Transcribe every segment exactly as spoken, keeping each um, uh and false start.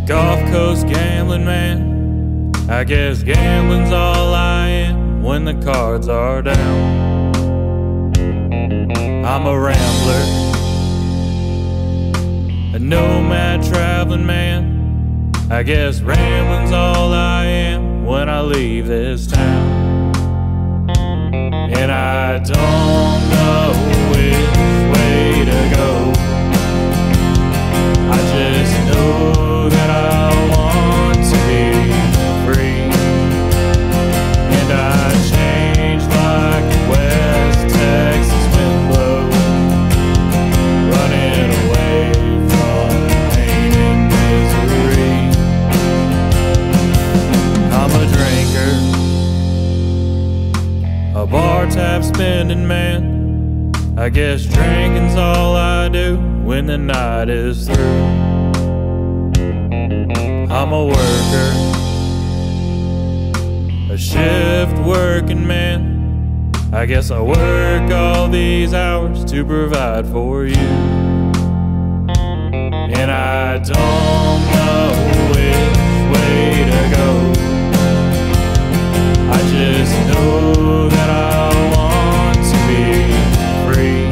a Gulf Coast gambling man. I guess gambling's all I am when the cards are down. I'm a rambler, a nomad traveling man. I guess rambling's all I am when I leave this town. And I don't know which way to go, I just know that I want to be free. And I change like the West Texas wind blows, running away from pain and misery. I'm a drinker, a bar tab spending man. I guess drinking's all I do when the night is through. I'm a worker, a shift working man. I guess I work all these hours to provide for you. And I don't know which way to go, I just know that I want to be free.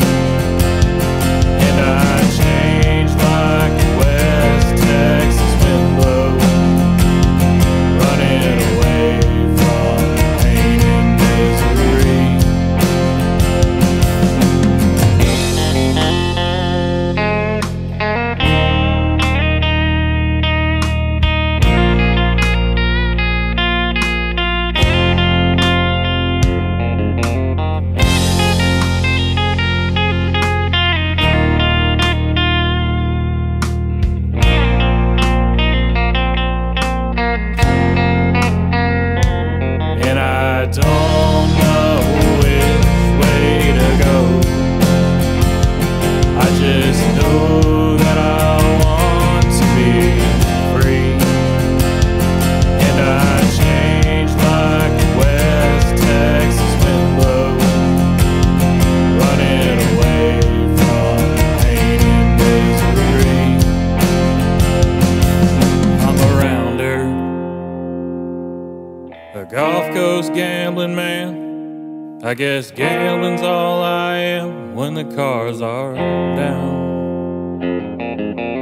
I guess gambling's all I am when the cars are down.